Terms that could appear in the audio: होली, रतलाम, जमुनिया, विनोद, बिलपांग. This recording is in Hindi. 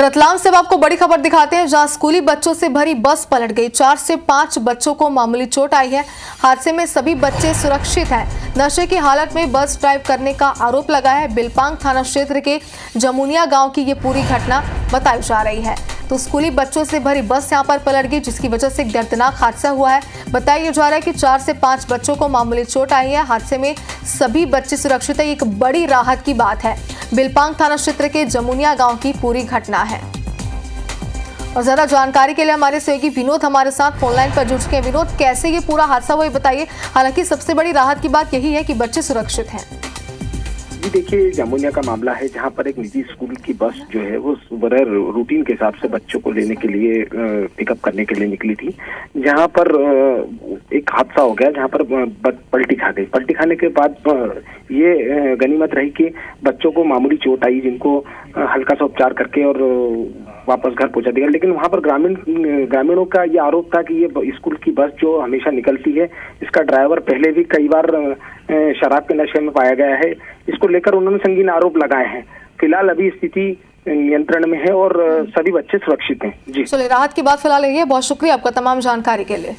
रतलाम से आपको बड़ी खबर दिखाते हैं, जहां स्कूली बच्चों से भरी बस पलट गई। 4 से 5 बच्चों को मामूली चोट आई है। हादसे में सभी बच्चे सुरक्षित हैं। नशे की हालत में बस ड्राइव करने का आरोप लगा है। बिलपांग थाना क्षेत्र के जमुनिया गांव की ये पूरी घटना बताई जा रही है। तो स्कूली बच्चों से भरी बस यहाँ पर पलट गई, जिसकी वजह से एक दर्दनाक हादसा हुआ है। बताया जा रहा है कि 4 से 5 बच्चों को मामूली चोट आई है। हादसे में सभी बच्चे सुरक्षित है। एक बड़ी राहत की बात है। बिलपांग थाना क्षेत्र के जमुनिया गांव की पूरी घटना है। और ज्यादा जानकारी के लिए हमारे सहयोगी विनोद हमारे साथ फोनलाइन पर जुड़ चुके हैं। विनोद, कैसे ये पूरा हादसा हुआ बताइए। हालांकि सबसे बड़ी राहत की बात यही है कि बच्चे सुरक्षित हैं। देखिए, जमुनिया का मामला है, जहां पर एक निजी स्कूल की बस जो है वो सुबह रूटीन के हिसाब से बच्चों को लेने के लिए पिकअप करने के लिए निकली थी, जहां पर एक हादसा हो गया, जहां पर पलटी खा गई। पलटी खाने के बाद ये गनीमत रही कि बच्चों को मामूली चोट आई, जिनको हल्का सा उपचार करके और वापस घर पहुंचा दिया। लेकिन वहां पर ग्रामीणों का ये आरोप था कि ये स्कूल की बस जो हमेशा निकलती है, इसका ड्राइवर पहले भी कई बार शराब के नशे में पाया गया है। इसको लेकर उन्होंने संगीन आरोप लगाए हैं। फिलहाल अभी स्थिति नियंत्रण में है और सभी बच्चे सुरक्षित हैं। जी, चलिए, राहत की बात फिलहाल यही है। बहुत शुक्रिया आपका तमाम जानकारी के लिए।